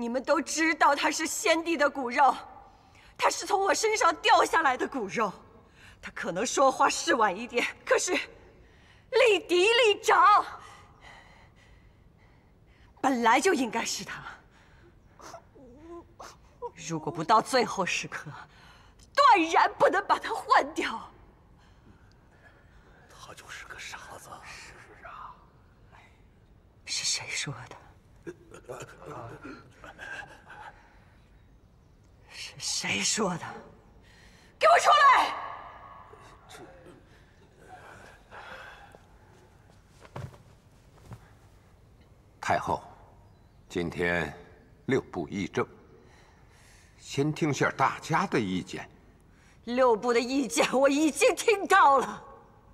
你们都知道它是先帝的骨肉，它是从我身上掉下来的骨肉。他可能说话是晚一点，可是立嫡立长本来就应该是他。如果不到最后时刻，断然不能把他换掉。他就是个傻子。是啊。是谁说的？是谁说的？给我出来！ 太后，今天六部议政，先听下大家的意见。六部的意见我已经听到了，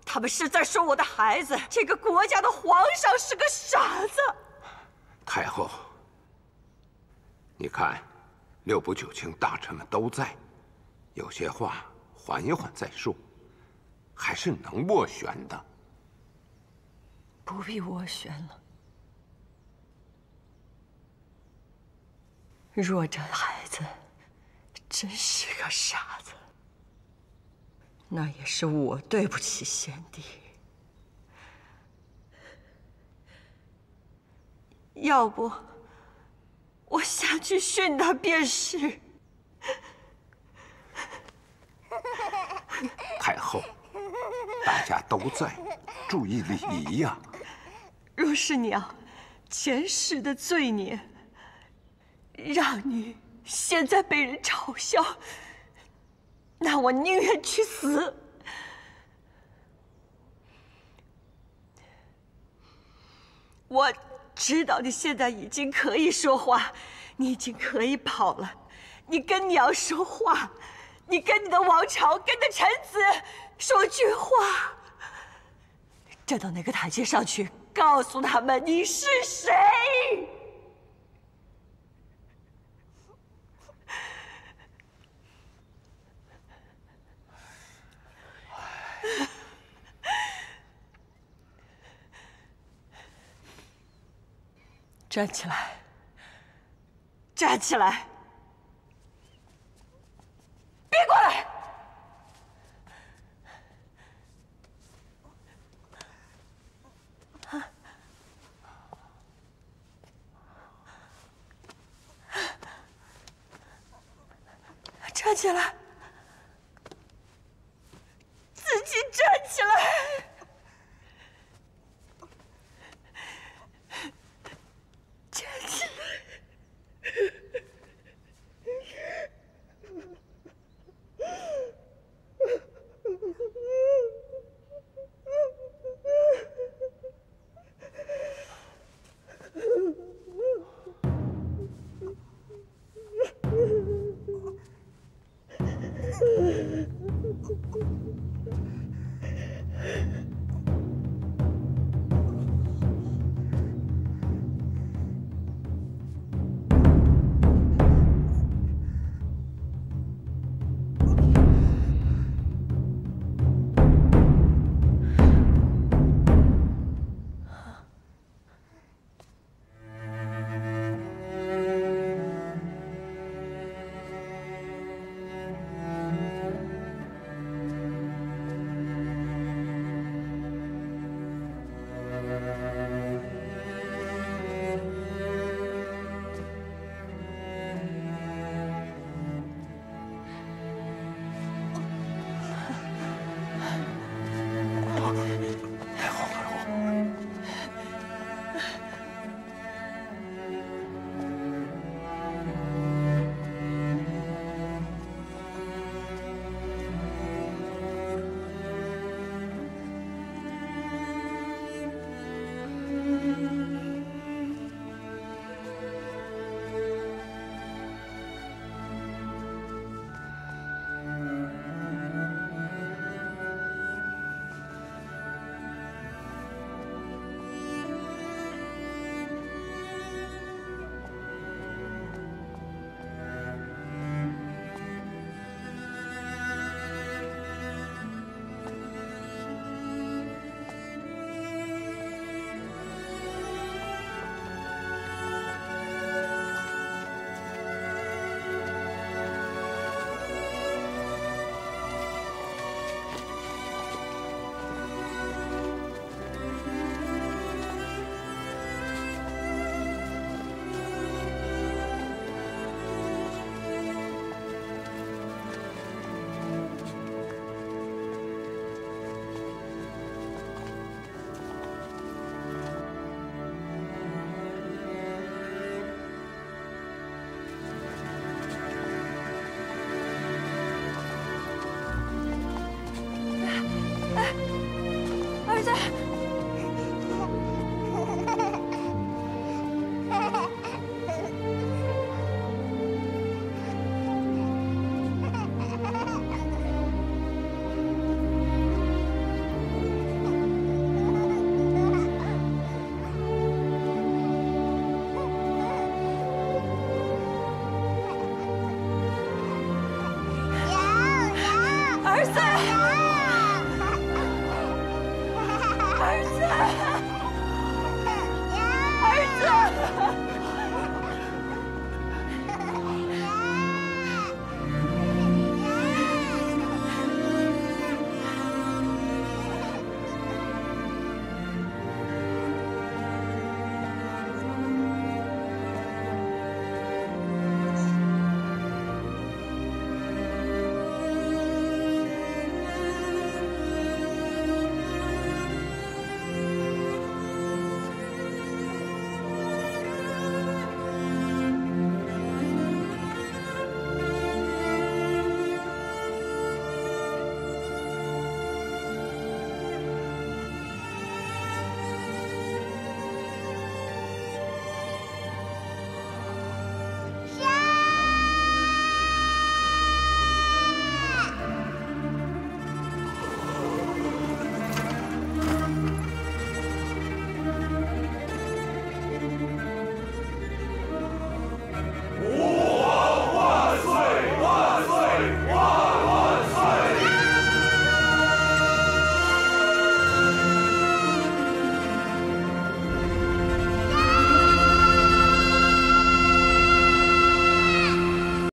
他们是在说我的孩子，这个国家的皇上是个傻子。太后，你看，六部九卿大臣们都在，有些话缓一缓再说，还是能斡旋的。不必斡旋了。 若这孩子真是个傻子，那也是我对不起先帝。要不，我下去训他便是。太后，大家都在，注意礼仪呀。若是娘前世的罪孽。 让你现在被人嘲笑，那我宁愿去死。我知道你现在已经可以说话，你已经可以跑了。你跟娘说话，你跟你的王朝，跟你的臣子说句话。站到那个台阶上去，告诉他们你是谁。 站起来！站起来！别过来！站起来！自己站起来！